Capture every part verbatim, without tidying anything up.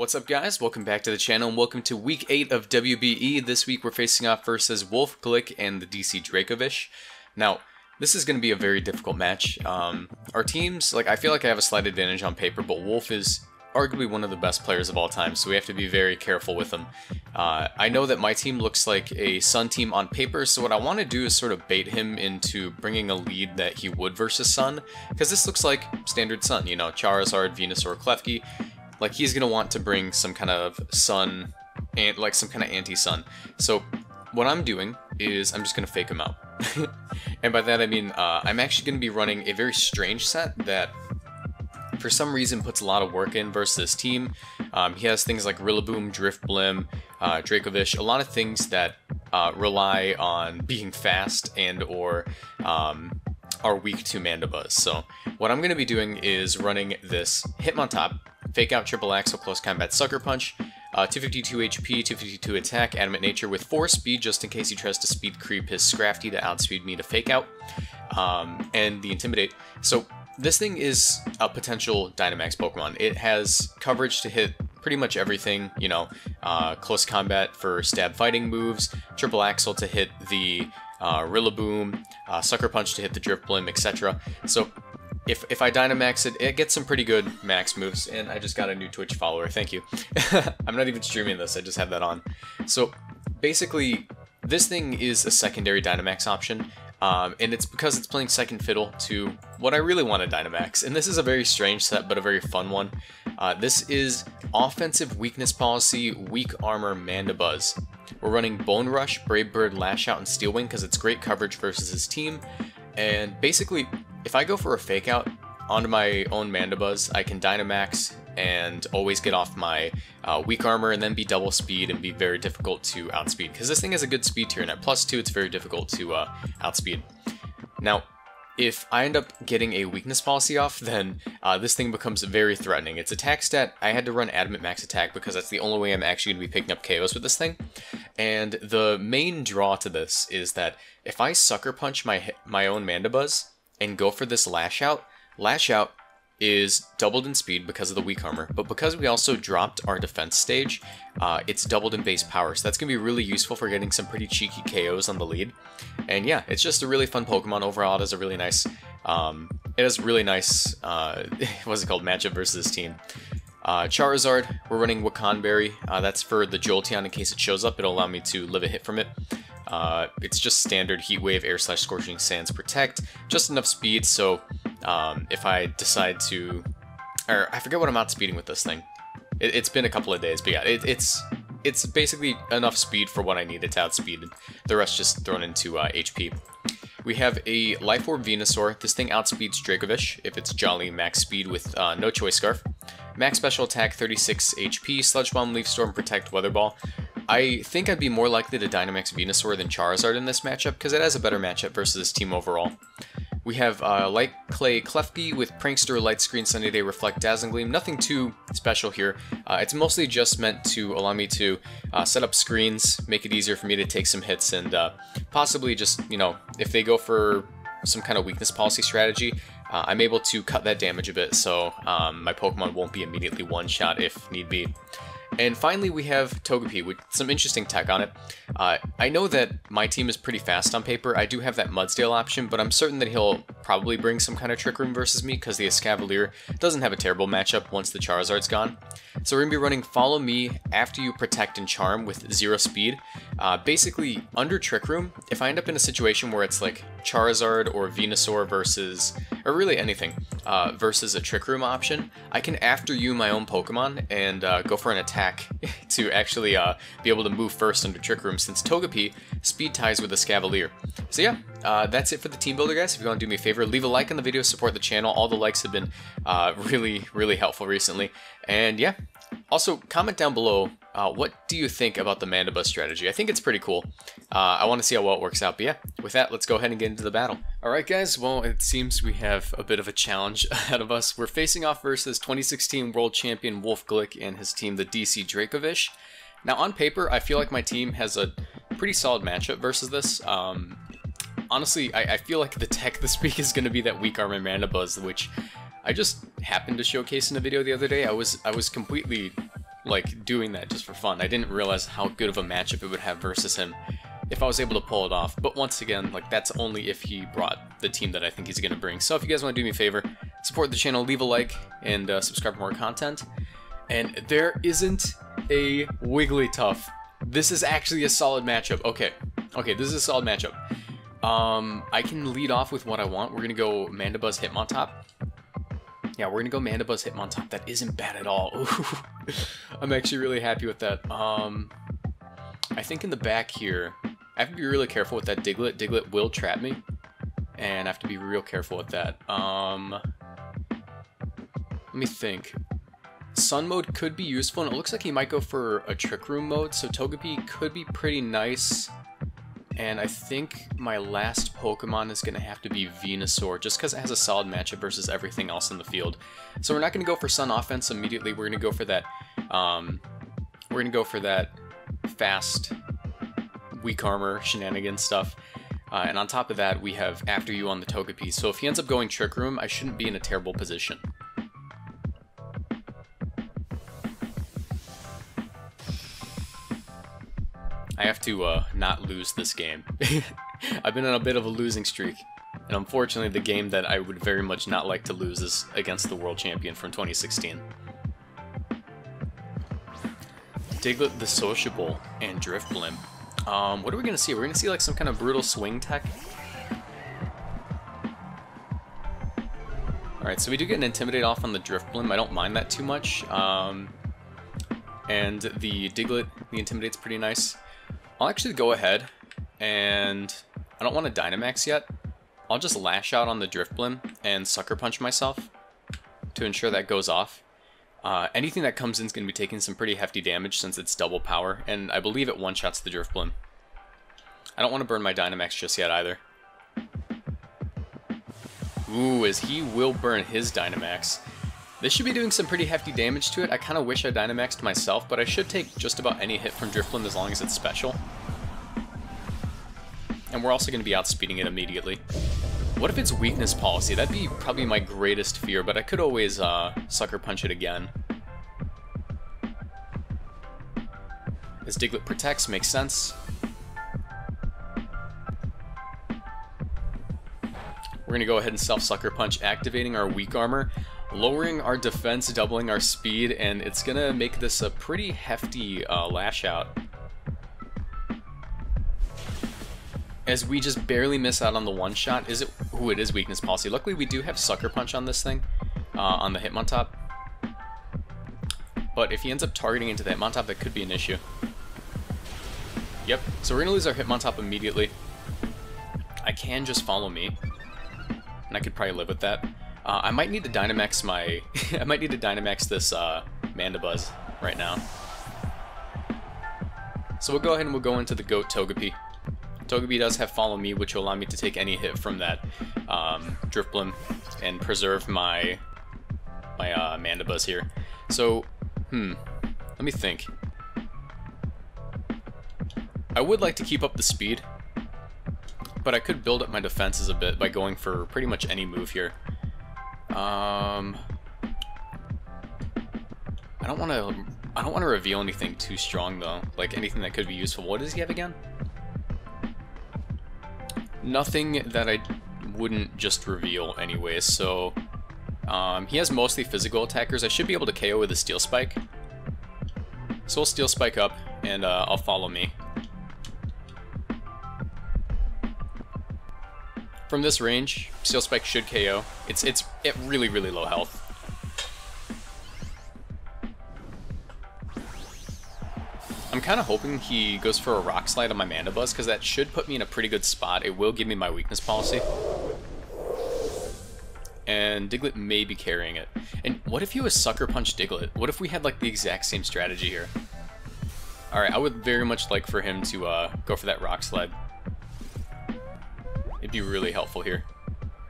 What's up guys, welcome back to the channel and welcome to week eight of W B E. This week we're facing off versus Wolfe Glick and the D C Dracovish. Now, this is going to be a very difficult match. Um, our teams, like I feel like I have a slight advantage on paper, but Wolfe is arguably one of the best players of all time, so we have to be very careful with him. Uh, I know that my team looks like a Sun team on paper, so what I want to do is sort of bait him into bringing a lead that he would versus Sun, because this looks like standard Sun, you know, Charizard, Venusaur, Klefki. Like, he's going to want to bring some kind of sun, and like some kind of anti-sun. So what I'm doing is I'm just going to fake him out. And by that I mean uh, I'm actually going to be running a very strange set that for some reason puts a lot of work in versus this team. Um, he has things like Rillaboom, Drifblim, uh, Dracovish, a lot of things that uh, rely on being fast and or... Um, are weak to Mandibuzz. So what I'm going to be doing is running this Hitmontop, Fake Out, Triple Axel, Close Combat, Sucker Punch, uh, two fifty-two H P, two fifty-two Attack, Adamant Nature with four Speed just in case he tries to speed creep his Scrafty to outspeed me to Fake Out, um, and the Intimidate. So this thing is a potential Dynamax Pokemon. It has coverage to hit pretty much everything, you know, uh, Close Combat for stab fighting moves, Triple Axel to hit the Uh, Rillaboom, uh, Sucker Punch to hit the Drifblim, et cetera. So if, if I Dynamax it, it gets some pretty good max moves, and I just got a new Twitch follower, thank you. I'm not even streaming this, I just have that on. So basically, this thing is a secondary Dynamax option, um, and it's because it's playing second fiddle to what I really want to Dynamax. And this is a very strange set, but a very fun one. Uh, this is Offensive Weakness Policy, Weak Armor, Mandibuzz. We're running Bone Rush, Brave Bird, Lash Out, and Steel Wing because it's great coverage versus his team. And basically, if I go for a Fake Out onto my own Mandibuzz, I can Dynamax and always get off my uh, Weak Armor and then be double speed and be very difficult to outspeed. Because this thing has a good speed tier, and at plus two, it's very difficult to uh, outspeed. Now, if I end up getting a Weakness Policy off, then uh, this thing becomes very threatening. Its attack stat, I had to run Adamant Max Attack because that's the only way I'm actually going to be picking up K Os with this thing. And the main draw to this is that if I Sucker Punch my, my own Mandibuzz and go for this Lash Out, Lash Out is doubled in speed because of the Weak Armor. But because we also dropped our defense stage, uh, it's doubled in base power. So that's going to be really useful for getting some pretty cheeky K Os on the lead. And yeah, it's just a really fun Pokemon. Overall, it has a really nice, um, it has really nice, uh, what's it called, matchup versus this team. Uh, Charizard, we're running Wakanberry. Uh, that's for the Jolteon in case it shows up. It'll allow me to live a hit from it. Uh, it's just standard Heat Wave, Air Slash, Scorching Sands, Protect. Just enough speed, so um, if I decide to... Or, I forget what I'm outspeeding with this thing. It, it's been a couple of days, but yeah, it, it's it's basically enough speed for what I need. It's outspeed. The rest just thrown into uh, H P. We have a Life Orb Venusaur. This thing outspeeds Dracovish if it's Jolly Max Speed with uh, no Choice Scarf. Max Special Attack, thirty-six H P, Sludge Bomb, Leaf Storm, Protect, Weather Ball. I think I'd be more likely to Dynamax Venusaur than Charizard in this matchup, because it has a better matchup versus this team overall. We have uh, Light Clay Klefki with Prankster, Light Screen, Sunny Day, Reflect, Dazzling Gleam. Nothing too special here. Uh, it's mostly just meant to allow me to uh, set up screens, make it easier for me to take some hits, and uh, possibly just, you know, if they go for some kind of Weakness Policy strategy, uh, I'm able to cut that damage a bit, so um, my Pokemon won't be immediately one-shot if need be. And finally, we have Togepi with some interesting tech on it. Uh, I know that my team is pretty fast on paper. I do have that Mudsdale option, but I'm certain that he'll probably bring some kind of Trick Room versus me because the Escavalier doesn't have a terrible matchup once the Charizard's gone. So we're going to be running Follow Me, After You, Protect, and Charm with zero speed. Uh, basically, under Trick Room, if I end up in a situation where it's like Charizard or Venusaur versus, or really anything, uh, versus a Trick Room option, I can After You my own Pokemon and uh, go for an attack to actually uh, be able to move first under Trick Room, since Togepi speed ties with the Escavalier. So yeah, uh, that's it for the team builder, guys. If you want to do me a favor, leave a like on the video, support the channel. All the likes have been uh, really, really helpful recently. And yeah, also comment down below, uh, what do you think about the Mandibuzz strategy? I think it's pretty cool. Uh, I want to see how well it works out. But yeah, with that, let's go ahead and get into the battle. All right, guys. Well, it seems we have a bit of a challenge ahead of us. We're facing off versus twenty sixteen World Champion Wolfe Glick and his team, the D C Dracovish. Now, on paper, I feel like my team has a pretty solid matchup versus this. Um, honestly, I, I feel like the tech this week is going to be that Weak Armor Mandibuzz, which I just happened to showcase in a video the other day. I was I was completely like doing that just for fun. I didn't realize how good of a matchup it would have versus him if I was able to pull it off. But once again, like, that's only if he brought the team that I think he's going to bring. So if you guys want to do me a favor, support the channel, leave a like, and uh, subscribe for more content. And there isn't a Wigglytuff. This is actually a solid matchup. Okay, okay, this is a solid matchup. Um, I can lead off with what I want. We're going to go Mandibuzz, Hitmontop. Yeah, we're going to go Mandibuzz, Hitmontop. That isn't bad at all. Ooh. I'm actually really happy with that. Um, I think in the back here, I have to be really careful with that Diglett. Diglett will trap me, and I have to be real careful with that. Um, let me think. Sun mode could be useful, and it looks like he might go for a Trick Room mode, so Togepi could be pretty nice. And I think my last Pokemon is going to have to be Venusaur, just because it has a solid matchup versus everything else in the field. So we're not going to go for Sun offense immediately. We're going to go for that. Um, we're going to go for that fast Weak Armor shenanigans stuff, uh, and on top of that we have After You on the Togepi, so if he ends up going Trick Room, I shouldn't be in a terrible position. I have to uh, not lose this game. I've been on a bit of a losing streak, and unfortunately the game that I would very much not like to lose is against the world champion from twenty sixteen. Diglett the Sociable and Drifblim. Um, what are we going to see? We're going to see like some kind of brutal swing tech. Alright, so we do get an Intimidate off on the Drifblim. I don't mind that too much. Um, and the Diglett, the Intimidate's pretty nice. I'll actually go ahead and I don't want to Dynamax yet. I'll just Lash Out on the Drifblim and Sucker Punch myself to ensure that goes off. Uh, anything that comes in is going to be taking some pretty hefty damage since it's double power, and I believe it one-shots the Drifblim. I don't want to burn my Dynamax just yet either. Ooh, as he will burn his Dynamax. This should be doing some pretty hefty damage to it. I kind of wish I Dynamaxed myself, but I should take just about any hit from Drifblim as long as it's special. And we're also going to be outspeeding it immediately. What if it's Weakness Policy? That'd be probably my greatest fear, but I could always uh, Sucker Punch it again. As Diglett protects, makes sense. We're going to go ahead and self-Sucker Punch, activating our Weak Armor, lowering our defense, doubling our speed, and it's going to make this a pretty hefty uh, Lash Out. As we just barely miss out on the one shot, is it? Ooh, it is Weakness Policy. Luckily, we do have Sucker Punch on this thing, uh, on the Hitmontop. But if he ends up targeting into the Hitmontop, that could be an issue. Yep. So we're gonna lose our Hitmontop immediately. I can just Follow Me, and I could probably live with that. Uh, I might need to Dynamax my. I might need to Dynamax this uh, Mandibuzz right now. So we'll go ahead and we'll go into the Goat Togepi. Togepi does have Follow Me, which will allow me to take any hit from that um, Drifblim and preserve my my uh, Mandibuzz here. So, hmm, let me think. I would like to keep up the speed, but I could build up my defenses a bit by going for pretty much any move here. Um, I don't want to. I don't want to reveal anything too strong though, like anything that could be useful. What does he have again? Nothing that I wouldn't just reveal anyway, so um, he has mostly physical attackers. I should be able to K O with a Steel Spike. So we'll Steel Spike up, and uh, I'll Follow Me. From this range, Steel Spike should K O. It's, it's at really, really low health. I'm kind of hoping he goes for a Rock Slide on my Mandibuzz, because that should put me in a pretty good spot. It will give me my Weakness Policy. And Diglett may be carrying it. And what if he was Sucker Punch Diglett? What if we had like the exact same strategy here? Alright, I would very much like for him to uh, go for that Rock Slide. It'd be really helpful here.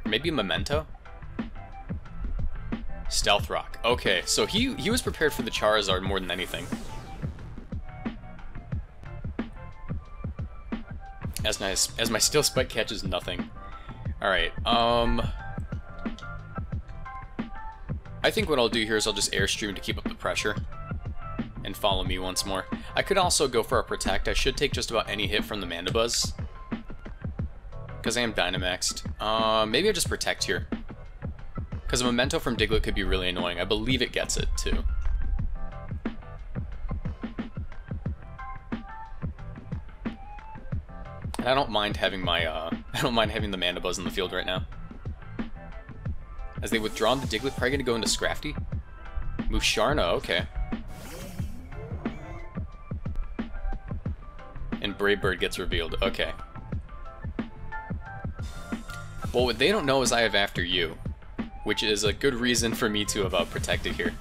Maybe Memento? Stealth Rock. Okay, so he, he was prepared for the Charizard more than anything. As nice as my Steel Spike catches nothing. Alright, um... I think what I'll do here is I'll just Airstream to keep up the pressure. and Follow Me once more. I could also go for a Protect. I should take just about any hit from the Mandibuzz, because I am Dynamaxed. Uh, maybe I just Protect here, because a Memento from Diglett could be really annoying. I believe it gets it, too. And I don't mind having my, uh, I don't mind having the Mandibuzz in the field right now. As they withdraw the Diglett, probably gonna go into Scrafty. Musharna, okay. And Brave Bird gets revealed, okay. Well, what they don't know is I have After You, which is a good reason for me to have uh, protected here.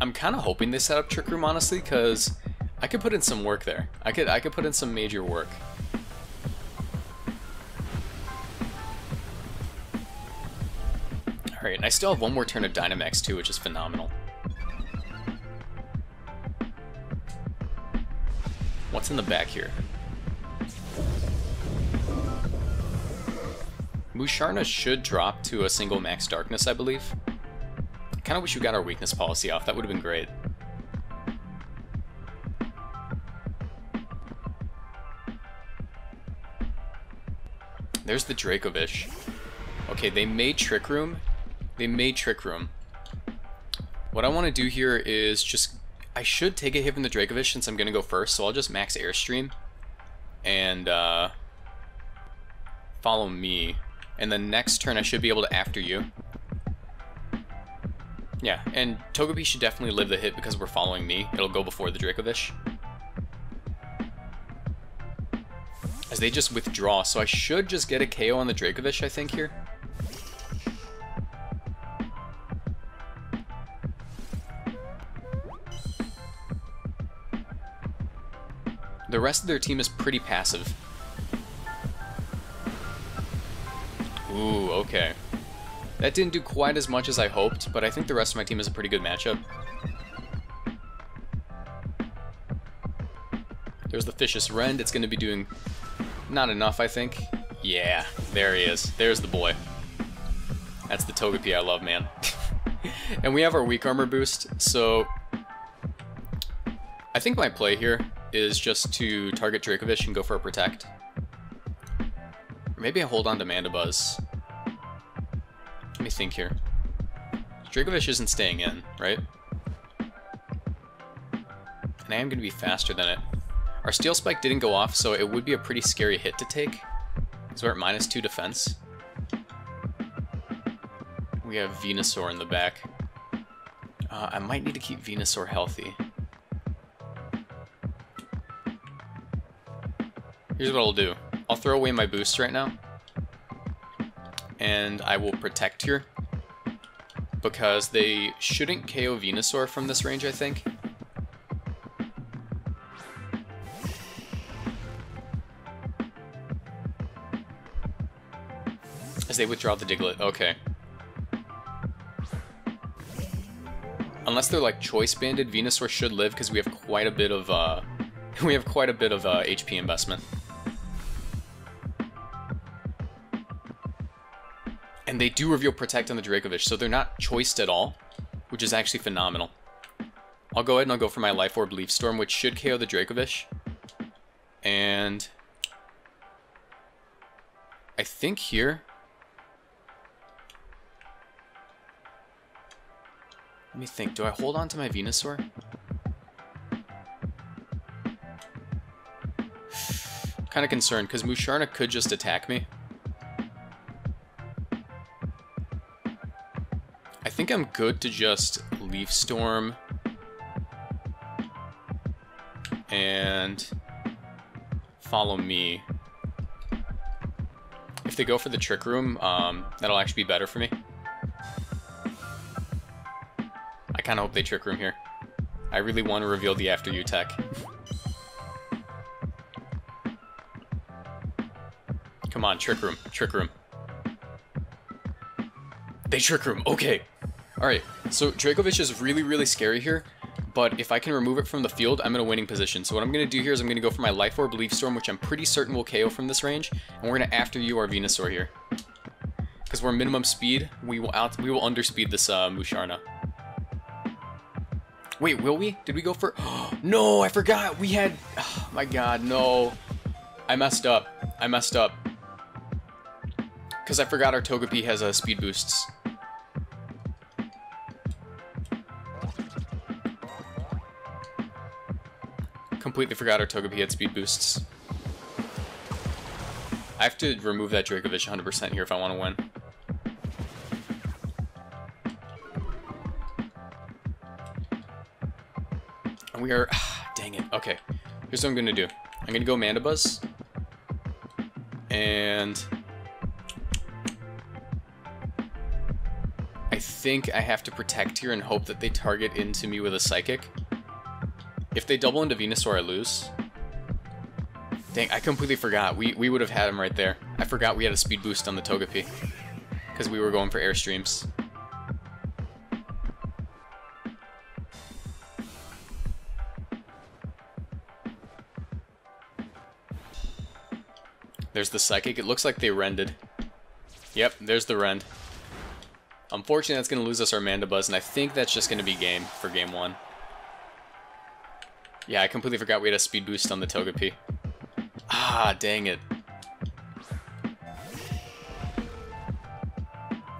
I'm kind of hoping they set up Trick Room, honestly, because I could put in some work there. I could I could put in some major work. All right, and I still have one more turn of Dynamax too, which is phenomenal. What's in the back here? Musharna should drop to a single Max Darkness, I believe. I kind of wish we got our Weakness Policy off. That would have been great. There's the Dracovish. Okay, they made Trick Room. They made Trick Room. What I want to do here is just... I should take a hit from the Dracovish since I'm going to go first, so I'll just Max Airstream. And, uh... Follow Me. And the next turn I should be able to After You. Yeah, and Togepi should definitely live the hit because we're Following Me. It'll go before the Dracovish. As they just withdraw, so I should just get a K O on the Dracovish, I think, here. The rest of their team is pretty passive. Ooh, okay. That didn't do quite as much as I hoped, but I think the rest of my team is a pretty good matchup. There's the Vicious Rend. It's going to be doing... not enough, I think. Yeah, there he is. There's the boy. That's the Togepi I love, man. And we have our Weak Armor boost, so... I think my play here is just to target Dracovish and go for a Protect. Or maybe I hold on to Mandibuzz. Let me think here. Dracovish isn't staying in, right? And I am going to be faster than it. Our Steel Spike didn't go off, so it would be a pretty scary hit to take. So we're at minus two defense. We have Venusaur in the back. Uh, I might need to keep Venusaur healthy. Here's what I'll do. I'll throw away my boosts right now. And I will Protect here. Because they shouldn't K O Venusaur from this range, I think. As they withdraw the Diglett, okay. Unless they're like Choice Banded, Venusaur should live because we have quite a bit of uh, we have quite a bit of uh, H P investment. And they do reveal Protect on the Dracovish, so they're not choiced at all, which is actually phenomenal. I'll go ahead and I'll go for my Life Orb Leaf Storm, which should K O the Dracovish, and I think here. Let me think, do I hold on to my Venusaur? Kind of concerned, because Musharna could just attack me. I think I'm good to just Leaf Storm. And Follow Me. If they go for the Trick Room, um, that'll actually be better for me. I kind of hope they Trick Room here. I really want to reveal the After You tech. Come on, Trick Room, Trick Room. They Trick Room, okay. All right, so Dracovish is really, really scary here, but if I can remove it from the field, I'm in a winning position. So what I'm going to do here is I'm going to go for my Life Orb Leaf Storm, which I'm pretty certain will K O from this range, and we're going to After You our Venusaur here. Because we're minimum speed, we will out, we will underspeed this uh, Musharna. Wait, will we? Did we go for... No, I forgot! We had... Oh, my god, no. I messed up. I messed up. Because I forgot our Togepi has uh, speed boosts. Completely forgot our Togepi had speed boosts. I have to remove that Dracovish one hundred percent here if I want to win. And we are... Dang it. Okay. Here's what I'm going to do. I'm going to go Mandibuzz. And... I think I have to protect here and hope that they target into me with a Psychic. If they double into Venusaur, I lose. Dang, I completely forgot. We, we would have had him right there. I forgot we had a speed boost on the Togepi. Because we were going for Airstreams. There's the Psychic. It looks like they rended. Yep, there's the rend. Unfortunately, that's going to lose us our Mandibuzz, and I think that's just going to be game for game one. Yeah, I completely forgot we had a speed boost on the Togepi. Ah, dang it.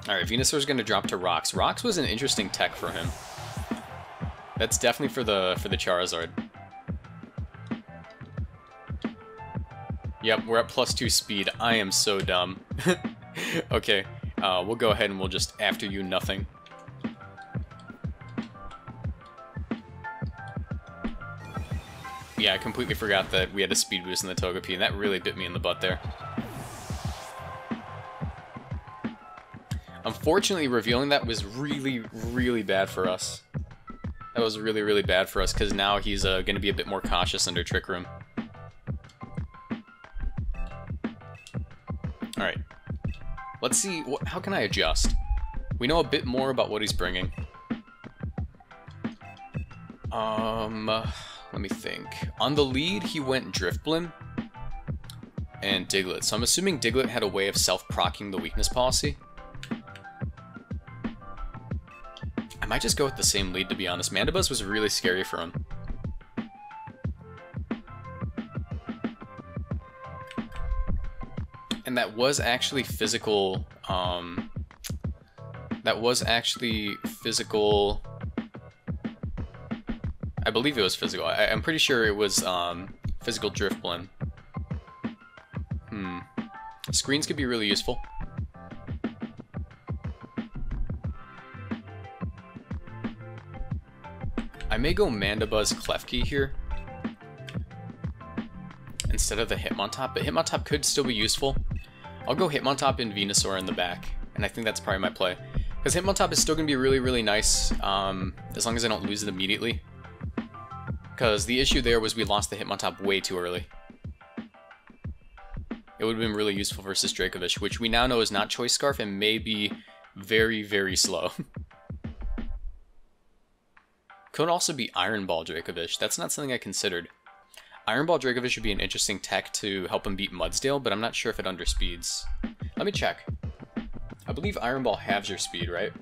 Alright, Venusaur's going to drop to Rocks. Rocks was an interesting tech for him. That's definitely for the, for the Charizard. Yep, we're at plus two speed. I am so dumb. Okay, uh, we'll go ahead and we'll just After You nothing. Yeah, I completely forgot that we had a speed boost in the Togepi, and that really bit me in the butt there. Unfortunately, revealing that was really, really bad for us. That was really, really bad for us, because now he's uh, going to be a bit more cautious under Trick Room. Alright. Let's see, wh how can I adjust? We know a bit more about what he's bringing. Um... Uh... Let me think. On the lead, he went Drifblim and Diglett. So I'm assuming Diglett had a way of self-proccing the Weakness Policy. I might just go with the same lead, to be honest. Mandibuzz was really scary for him. And that was actually physical... Um, that was actually physical... I believe it was physical. I, I'm pretty sure it was um, physical Drifblim. Hmm. Screens could be really useful. I may go Mandibuzz Klefki here instead of the Hitmontop, but Hitmontop could still be useful. I'll go Hitmontop and Venusaur in the back, and I think that's probably my play. Because Hitmontop is still going to be really, really nice um, as long as I don't lose it immediately. Because the issue there was we lost the Hitmontop way too early. It would have been really useful versus Dracovish, which we now know is not Choice Scarf and may be very, very slow. Could also be Iron Ball Dracovish. That's not something I considered. Iron Ball Dracovish would be an interesting tech to help him beat Mudsdale, but I'm not sure if it underspeeds. Let me check. I believe Iron Ball halves your speed, right?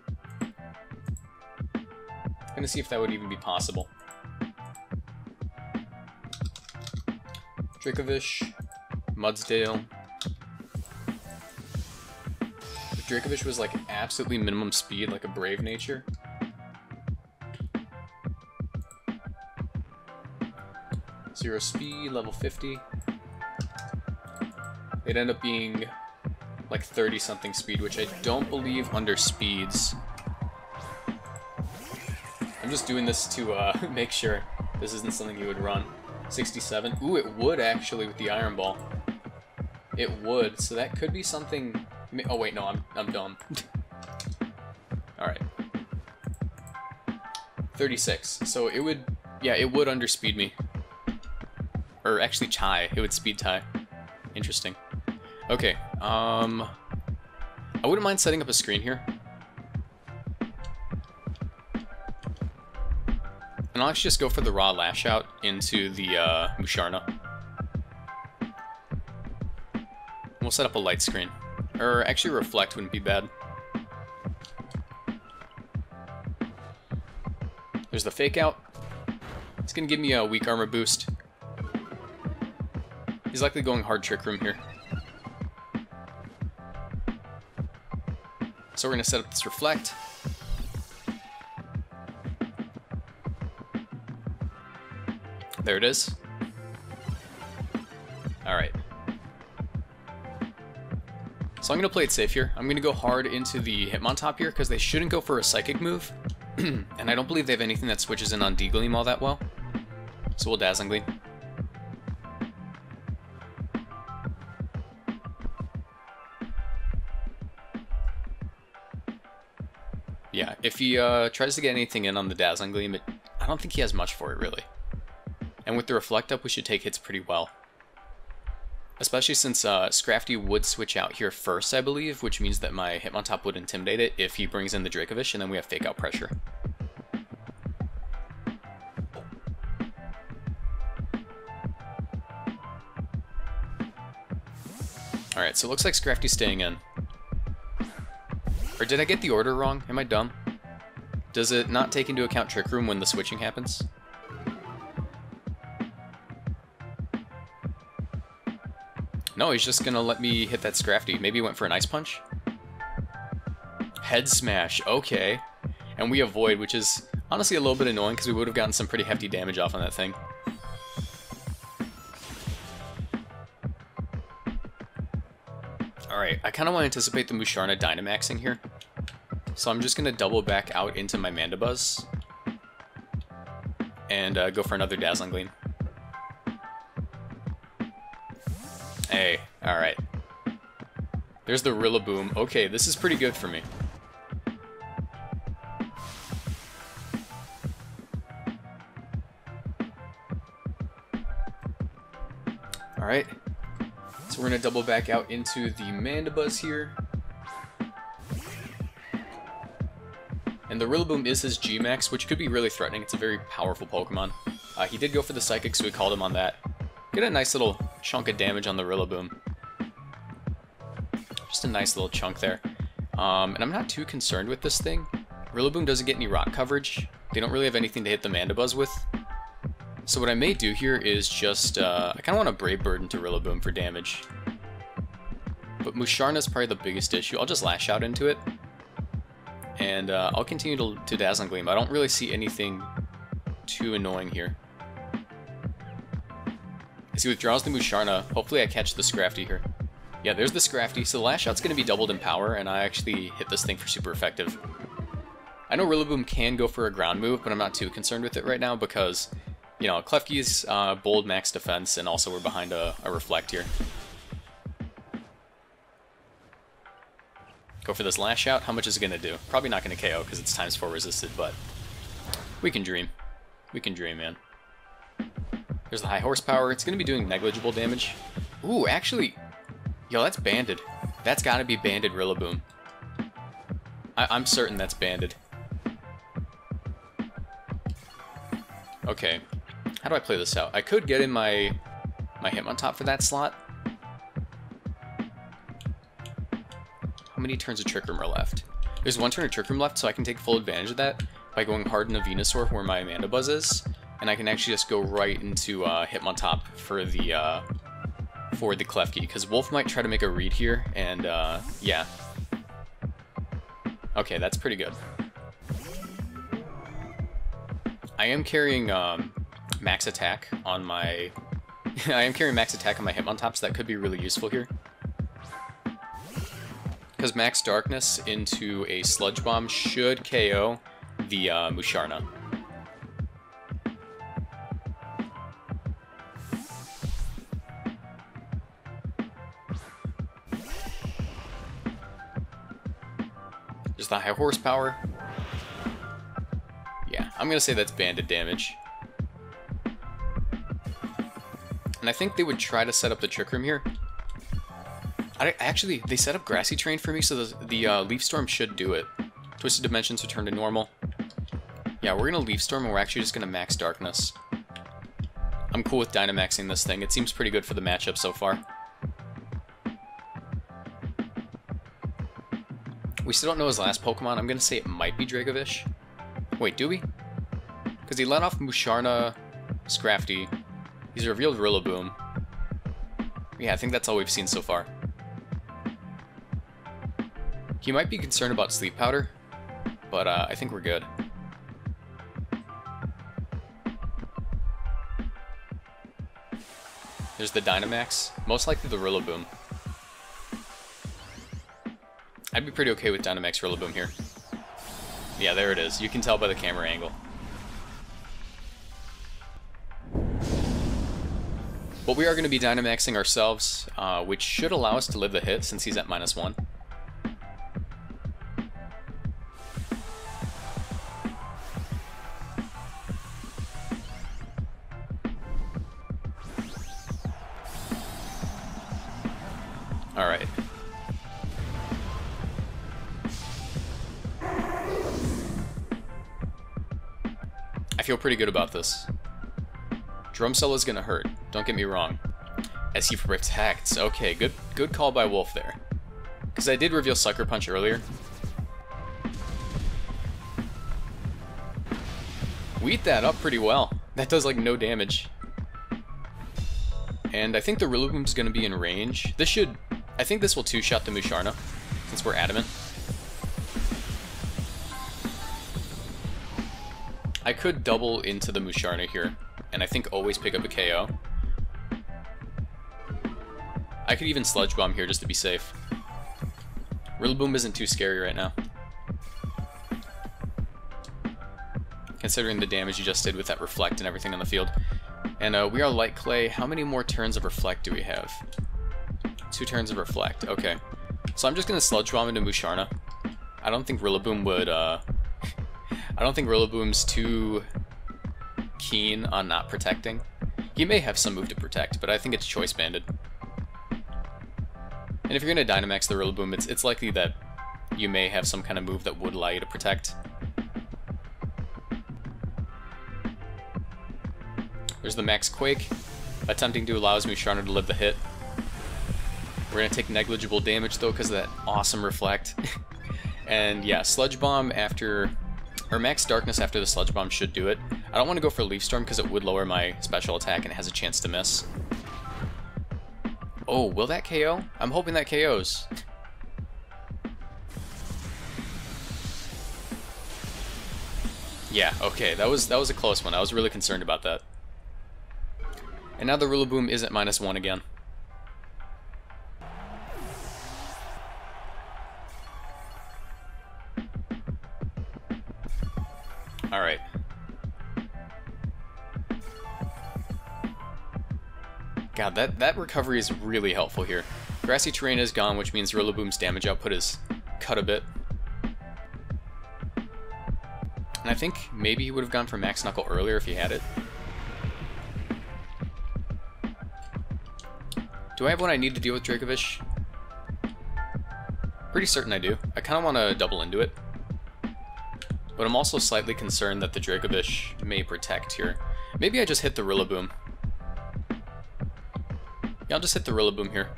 I'm going to see if that would even be possible. Dracovish, Mudsdale. If Dracovish was like absolutely minimum speed, like a Brave Nature. Zero speed, level fifty. It'd end up being like thirty something speed, which I don't believe under speeds. I'm just doing this to uh, make sure this isn't something you would run. sixty-seven. Ooh, it would actually with the Iron Ball. It would, so that could be something... Oh wait, no, I'm, I'm dumb. Alright. thirty-six. So it would... Yeah, it would underspeed me. Or actually tie. It would speed tie. Interesting. Okay, um... I wouldn't mind setting up a screen here. And I'll actually just go for the raw Lash Out into the uh, Musharna. We'll set up a light screen. Or actually Reflect wouldn't be bad. There's the Fake Out. It's going to give me a Weak Armor boost. He's likely going hard Trick Room here. So we're going to set up this Reflect. There it is. Alright. So I'm going to play it safe here. I'm going to go hard into the Hitmontop here because they shouldn't go for a Psychic move. And I don't believe they have anything that switches in on Diglett all that well. So we'll Dazzling Gleam. Yeah, if he uh, tries to get anything in on the Dazzling Gleam, it, I don't think he has much for it really. And with the Reflect up, we should take hits pretty well. Especially since uh, Scrafty would switch out here first, I believe, which means that my Hitmontop would intimidate it if he brings in the Dracovish, and then we have Fake Out pressure. Alright, so it looks like Scrafty's staying in. Or did I get the order wrong? Am I dumb? Does it not take into account Trick Room when the switching happens? No, he's just gonna let me hit that Scrafty. Maybe he went for an Ice Punch? Head Smash, okay. And we avoid, which is honestly a little bit annoying because we would have gotten some pretty hefty damage off on that thing. Alright, I kind of want to anticipate the Musharna Dynamaxing here. So I'm just gonna double back out into my Mandibuzz. And uh, go for another Dazzling Gleam. Hey, alright. There's the Rillaboom. Okay, this is pretty good for me. Alright. So we're going to double back out into the Mandibuzz here. And the Rillaboom is his G max, which could be really threatening. It's a very powerful Pokemon. Uh, he did go for the Psychic, so we called him on that. Get a nice little chunk of damage on the Rillaboom. Just a nice little chunk there. Um, and I'm not too concerned with this thing. Rillaboom doesn't get any rock coverage. They don't really have anything to hit the Mandibuzz with. So what I may do here is just... Uh, I kind of want to Brave Bird into Rillaboom for damage. But Musharna is probably the biggest issue. I'll just Lash Out into it. And uh, I'll continue to, to Dazzling Gleam. I don't really see anything too annoying here. As he withdraws the Musharna, hopefully I catch the Scrafty here. Yeah, there's the Scrafty, so the Lash Out's going to be doubled in power, and I actually hit this thing for super effective. I know Rillaboom can go for a ground move, but I'm not too concerned with it right now because, you know, Klefki's uh, bold max defense, and also we're behind a, a Reflect here. Go for this Lash Out. How much is it going to do? Probably not going to K O because it's times four resisted, but we can dream. We can dream, man. There's the high horsepower. It's going to be doing negligible damage. Ooh, actually... Yo, that's banded. That's got to be banded Rillaboom. I I'm certain that's banded. Okay. How do I play this out? I could get in my, my Hitmontop for that slot. How many turns of Trick Room are left? There's one turn of Trick Room left, so I can take full advantage of that by going hard in a Venusaur where my Mandibuzz is. And I can actually just go right into uh, Hitmontop for the uh, for the Klefki, because Wolfe might try to make a read here, and uh, yeah. Okay, that's pretty good. I am carrying um, max attack on my I am carrying max attack on my Hitmontop, so that could be really useful here. Because Max Darkness into a Sludge Bomb should K O the uh, Musharna. Just the high horsepower. Yeah, I'm going to say that's banded damage. And I think they would try to set up the Trick Room here. I, actually, they set up Grassy Terrain for me, so the, the uh, Leaf Storm should do it. Twisted Dimensions return to normal. Yeah, we're going to Leaf Storm, and we're actually just going to Max Darkness. I'm cool with Dynamaxing this thing. It seems pretty good for the matchup so far. We still don't know his last Pokemon. I'm going to say it might be Dragovish. Wait, do we? Because he let off Musharna, Scrafty. He's revealed Rillaboom. Yeah, I think that's all we've seen so far. He might be concerned about Sleep Powder, but uh, I think we're good. There's the Dynamax, most likely the Rillaboom. I'd be pretty okay with Dynamax Rillaboom here. Yeah, there it is. You can tell by the camera angle. But we are going to be Dynamaxing ourselves, uh, which should allow us to live the hit since he's at minus one. Alright. I feel pretty good about this. Drum Solo is going to hurt, don't get me wrong. As he protects, okay, good good call by Wolfe there. Because I did reveal Sucker Punch earlier. We eat that up pretty well. That does like no damage. And I think the Rillaboom's going to be in range. This should, I think this will two-shot the Musharna, since we're adamant. I could double into the Musharna here, and I think always pick up a K O. I could even Sludge Bomb here just to be safe. Rillaboom isn't too scary right now, considering the damage you just did with that Reflect and everything on the field. And uh, we are Light Clay. How many more turns of Reflect do we have? Two turns of Reflect, okay. So I'm just going to Sludge Bomb into Musharna. I don't think Rillaboom would... Uh... I don't think Rillaboom's too... keen on not protecting. He may have some move to protect, but I think it's choice banded. And if you're going to Dynamax the Rillaboom, it's, it's likely that you may have some kind of move that would allow you to protect. There's the Max Quake. Attempting to allows Musharna to live the hit. We're going to take negligible damage though because of that awesome Reflect. And yeah, Sludge Bomb after... or Max Darkness after the Sludge Bomb should do it. I don't want to go for Leaf Storm because it would lower my special attack and it has a chance to miss. Oh, will that K O? I'm hoping that K Os. Yeah, okay, that was that was a close one. I was really concerned about that. And now the Rillaboom is at minus one again. Alright. God, that, that recovery is really helpful here. Grassy Terrain is gone, which means Rillaboom's damage output is cut a bit. And I think maybe he would have gone for Max Knuckle earlier if he had it. Do I have what I need to deal with Dracovish? Pretty certain I do. I kind of want to double into it. But I'm also slightly concerned that the Dracovish may protect here. Maybe I just hit the Rillaboom. Yeah, I'll just hit the Rillaboom here.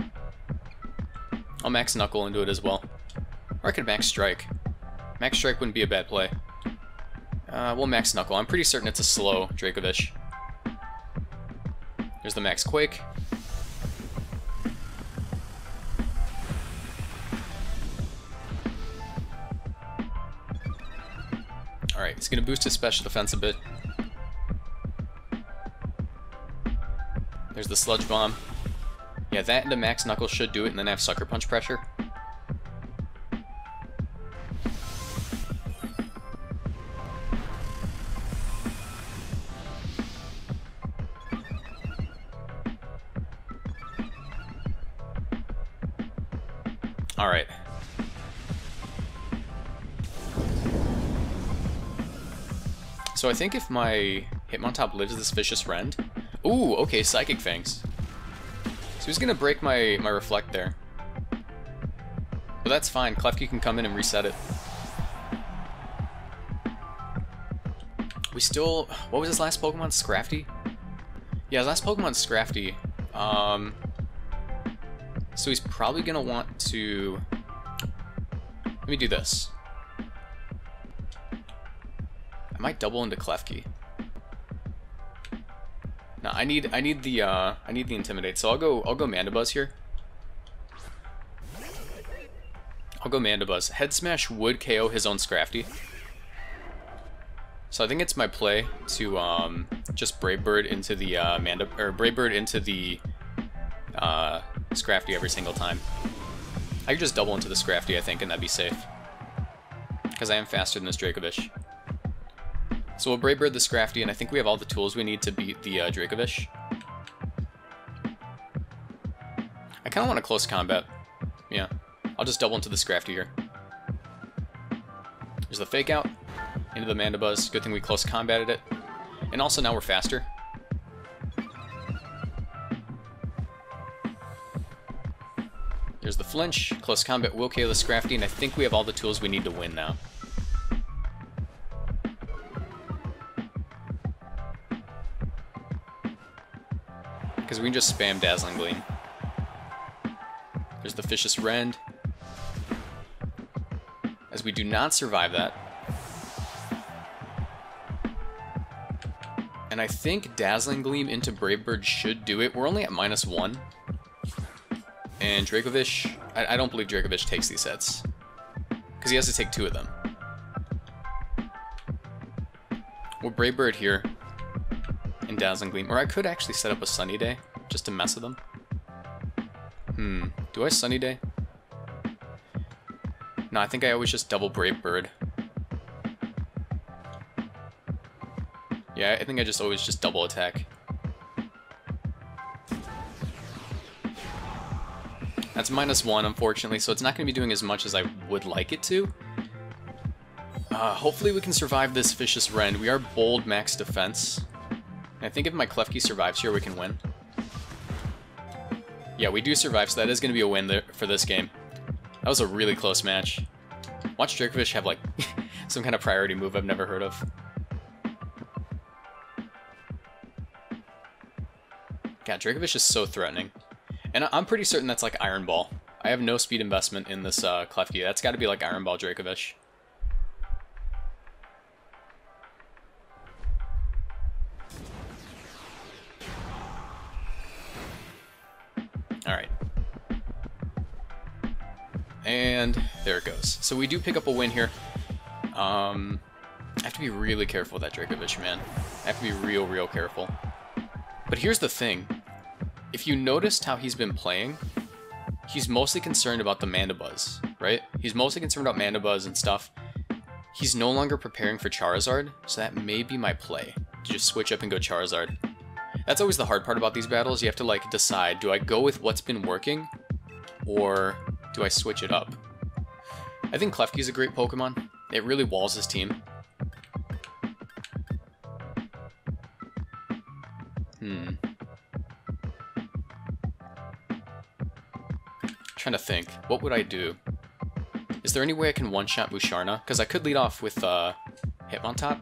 I'll Max Knuckle into it as well. Or I could Max Strike. Max Strike wouldn't be a bad play. Uh, we'll Max Knuckle. I'm pretty certain it's a slow Dracovish. There's the Max Quake. Alright, it's going to boost his special defense a bit. There's the Sludge Bomb. Yeah, that and the Max Knuckle should do it, and then I have Sucker Punch pressure. Alright. So I think if my Hitmontop lives this Vicious Rend... Ooh, okay, Psychic Fangs. So he's going to break my, my Reflect there. But that's fine, Klefki can come in and reset it. We still... What was his last Pokemon? Scrafty? Yeah, his last Pokemon's Scrafty. Um, so he's probably going to want to... Let me do this. I might double into Klefki. No, I need I need the uh, I need the Intimidate. So I'll go I'll go Mandibuzz here. I'll go Mandibuzz. Head Smash would K O his own Scrafty. So I think it's my play to um, just Brave Bird into the uh, Mandib or Brave Bird into the uh, Scrafty every single time. I could just double into the Scrafty, I think, and that'd be safe. Because I am faster than this Dracovish. So we'll Brave Bird the Scrafty, and I think we have all the tools we need to beat the uh, Dracovish. I kind of want a close combat. Yeah. I'll just double into the Scrafty here. There's the Fake Out. Into the Mandibuzz. Good thing we close combated it. And also now we're faster. There's the flinch. Close combat will K O the Scrafty, and I think we have all the tools we need to win now. Because we can just spam Dazzling Gleam. There's the Vicious Rend. As we do not survive that. And I think Dazzling Gleam into Brave Bird should do it. We're only at minus one. And Dracovish, I, I don't believe Dracovish takes these sets. Because he has to take two of them. We'll Brave Bird here. And Dazzling Gleam. Or I could actually set up a Sunny Day, just to mess with them. Hmm. Do I Sunny Day? No, I think I always just double Brave Bird. Yeah, I think I just always just double attack. That's minus one, unfortunately, so it's not going to be doing as much as I would like it to. Uh, hopefully we can survive this Vicious Rend. We are bold max defense. And I think if my Klefki survives here, we can win. Yeah, we do survive, so that is going to be a win there for this game. That was a really close match. Watch Dracovish have, like, some kind of priority move I've never heard of. God, Dracovish is so threatening. And I'm pretty certain that's like Iron Ball. I have no speed investment in this uh, Klefki. That's got to be like Iron Ball Dracovish. Alright. And there it goes. So we do pick up a win here. Um, I have to be really careful with that Dracovish, man. I have to be real, real careful. But here's the thing. If you noticed how he's been playing, he's mostly concerned about the Mandibuzz, right? He's mostly concerned about Mandibuzz and stuff. He's no longer preparing for Charizard, so that may be my play. To just switch up and go Charizard. That's always the hard part about these battles. You have to like decide, do I go with what's been working, or do I switch it up? I think Klefki's a great Pokemon. It really walls his team. Hmm. Trying to think. What would I do? Is there any way I can one-shot Musharna? Because I could lead off with uh, Hitmontop.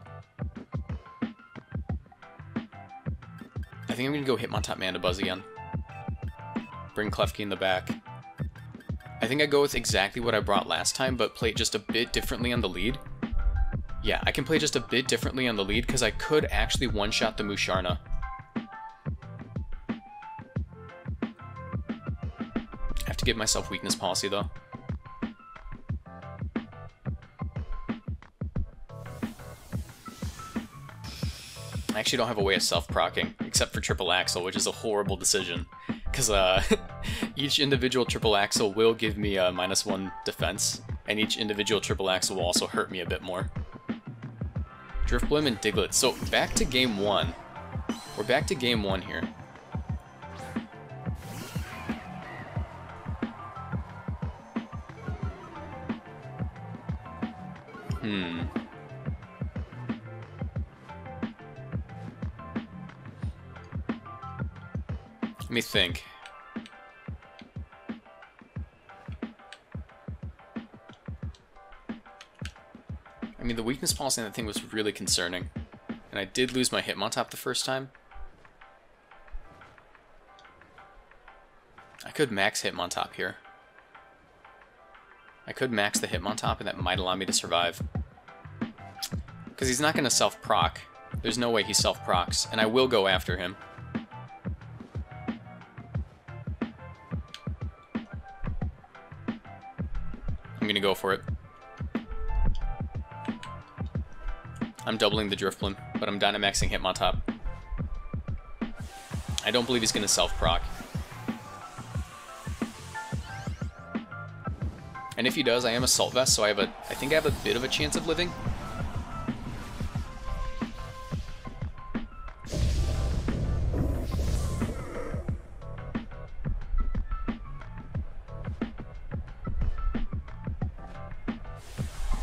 I think I'm going to go Hitmontop Mandibuzz again. Bring Klefki in the back. I think I go with exactly what I brought last time, but play it just a bit differently on the lead. Yeah, I can play just a bit differently on the lead because I could actually one-shot the Musharna. To give myself weakness policy though. I actually don't have a way of self-proccing, except for Triple Axel, which is a horrible decision. Because uh, each individual Triple Axel will give me a minus one defense, and each individual Triple Axel will also hurt me a bit more. Drifblim and Diglett. So back to game one. We're back to game one here. Hmm. Let me think. I mean, the weakness policy on that thing was really concerning. And I did lose my Hitmontop the first time. I could max Hitmontop here. I could max the Hitmontop, and that might allow me to survive. Because he's not going to self-proc. There's no way he self-procs. And I will go after him. I'm going to go for it. I'm doubling the Drifblim, but I'm Dynamaxing Hitmontop. I don't believe he's going to self-proc. And if he does, I am Assault Vest, so I have a, I think I have a bit of a chance of living.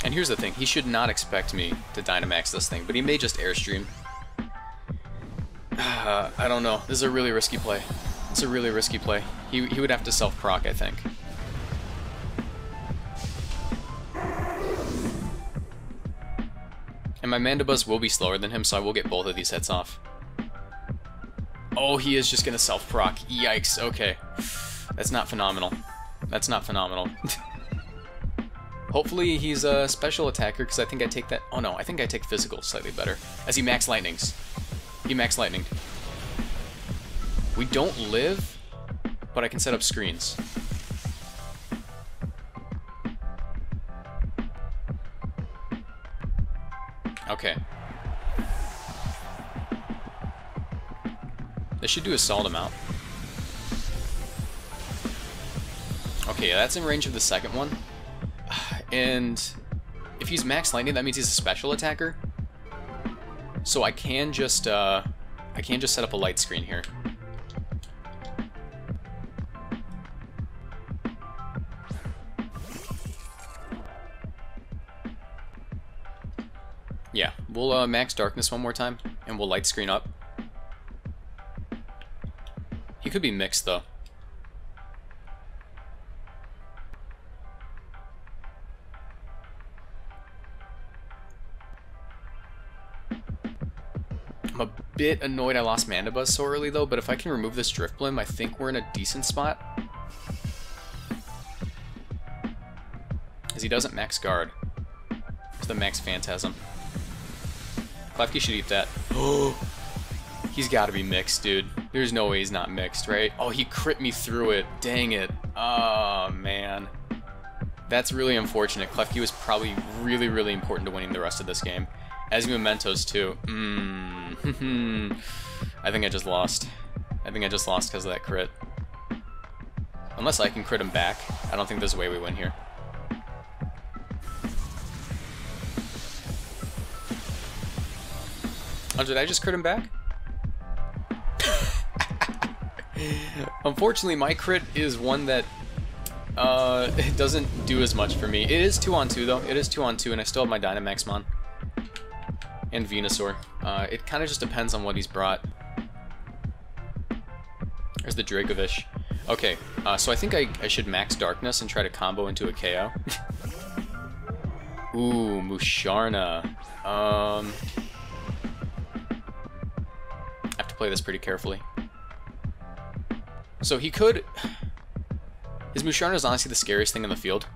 And here's the thing, he should not expect me to Dynamax this thing, but he may just Airstream. Uh, I don't know. This is a really risky play. It's a really risky play. He, he would have to self-proc, I think. And my Mandibuzz will be slower than him, so I will get both of these hits off. Oh, he is just going to self-proc. Yikes, okay. That's not phenomenal. That's not phenomenal. Hopefully he's a special attacker, because I think I take that... Oh no, I think I take physical slightly better. As he max lightnings. He max lightninged. We don't live, but I can set up screens. Okay. This should do a solid amount. Okay, that's in range of the second one. And if he's max lightning, that means he's a special attacker. So I can just uh, I can just set up a light screen here. Yeah, we'll uh, max darkness one more time, and we'll light screen up. He could be mixed though. I'm a bit annoyed I lost Mandibuzz so early though, but if I can remove this Drifblim, I think we're in a decent spot. Because he doesn't max guard. It's the max Phantasm. Klefki should eat that. Oh, he's gotta be mixed, dude. There's no way he's not mixed, right? Oh, he crit me through it. Dang it. Oh, man. That's really unfortunate. Klefki was probably really, really important to winning the rest of this game. As mementos too. Mm. I think I just lost. I think I just lost because of that crit. Unless I can crit him back. I don't think there's a way we win here. Oh, did I just crit him back? Unfortunately, my crit is one that uh, it doesn't do as much for me. It is two on two though. It is two on two, and I still have my Dynamax Mon. And Venusaur. Uh, it kind of just depends on what he's brought. There's the Dracovish. Okay, uh, so I think I, I should max Darkness and try to combo into a K O. Ooh, Musharna. Um, I have to play this pretty carefully. So he could... His Musharna is honestly the scariest thing in the field.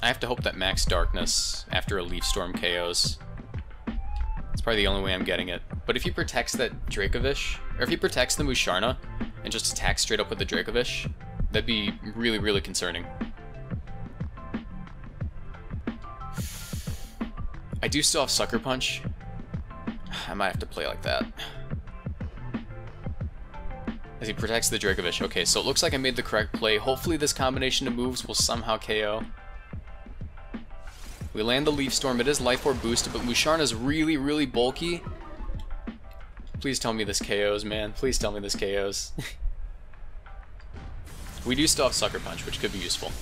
I have to hope that Max Darkness after a Leaf Storm K Os. It's probably the only way I'm getting it. But if he protects that Dracovish, or if he protects the Musharna and just attacks straight up with the Dracovish, that'd be really, really concerning. I do still have Sucker Punch. I might have to play like that. As he protects the Dracovish. Okay, so it looks like I made the correct play. Hopefully this combination of moves will somehow K O. We land the Leaf Storm. It is Life Orb boosted, but Musharna's really, really bulky. Please tell me this K Os, man. Please tell me this K Os. We do still have Sucker Punch, which could be useful.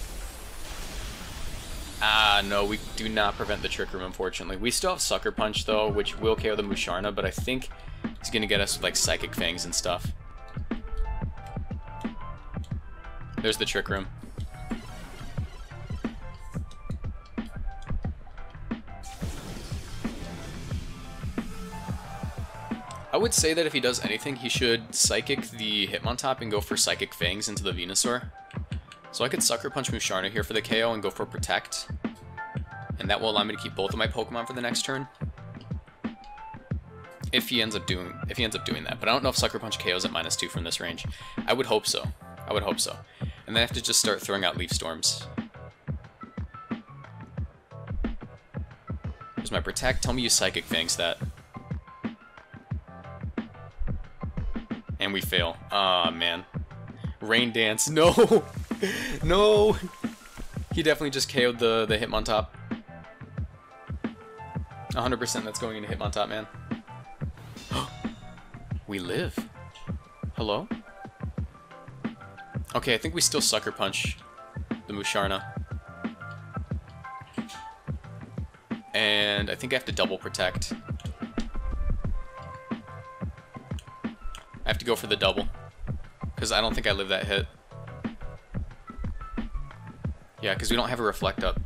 Ah, no, we do not prevent the Trick Room, unfortunately. We still have Sucker Punch, though, which will K O the Musharna, but I think it's going to get us with, like, Psychic Fangs and stuff. There's the Trick Room. would say that if he does anything, he should Psychic the Hitmontop and go for Psychic Fangs into the Venusaur. So I could Sucker Punch Musharna here for the K O and go for Protect. And that will allow me to keep both of my Pokemon for the next turn. If he ends up doing if he ends up doing that. But I don't know if Sucker Punch K Os at minus two from this range. I would hope so. I would hope so. And then I have to just start throwing out Leaf Storms. Here's my Protect. Tell me you Psychic Fangs that. And we fail. Ah, man. Rain Dance. No! No! He definitely just K O'd the, the Hitmontop. one hundred percent that's going into Hitmontop, man. We live. Hello? Okay, I think we still Sucker Punch the Musharna. And I think I have to double Protect. I have to go for the double, because I don't think I live that hit. Yeah, because we don't have a Reflect up.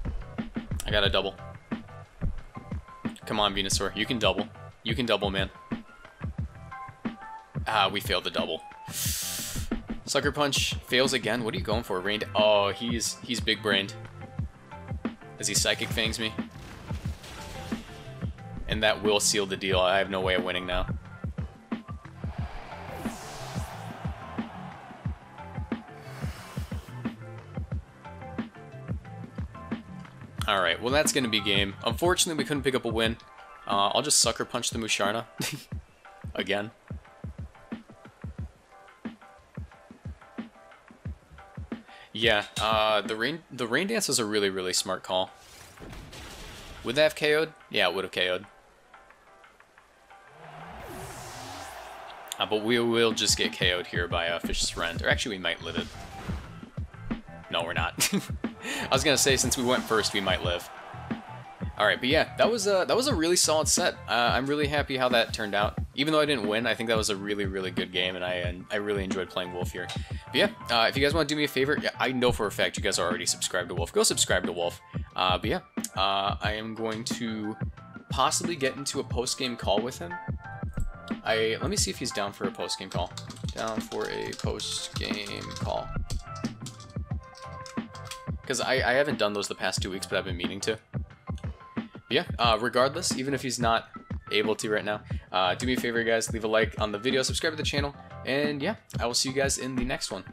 I gotta double. Come on, Venusaur. You can double. You can double, man. Ah, we failed the double. Sucker Punch fails again. What are you going for? Rain. Oh, he's he's big-brained. As he Psychic Fangs me. And that will seal the deal. I have no way of winning now. Alright, well that's going to be game. Unfortunately, we couldn't pick up a win. Uh, I'll just Sucker Punch the Musharna. Again. Yeah, uh, the rain the rain dance was a really, really smart call. Would that have K O'd? Yeah, it would have K O'd. Uh, but we will just get K O'd here by uh, Fish's Rend. Or actually, we might live it. No, we're not. I was gonna say, since we went first, we might live. All right, but yeah, that was a that was a really solid set. Uh, I'm really happy how that turned out. Even though I didn't win, I think that was a really, really good game, and I and I really enjoyed playing Wolfe here. But yeah, uh, if you guys want to do me a favor, yeah, I know for a fact you guys are already subscribed to Wolfe. Go subscribe to Wolfe. Uh, but yeah, uh, I am going to possibly get into a post game call with him. I let me see if he's down for a post game call. Down for a post game call. Because I, I haven't done those the past two weeks, but I've been meaning to. But yeah, uh, regardless, even if he's not able to right now, uh, do me a favor, guys. Leave a like on the video, subscribe to the channel, and yeah, I will see you guys in the next one.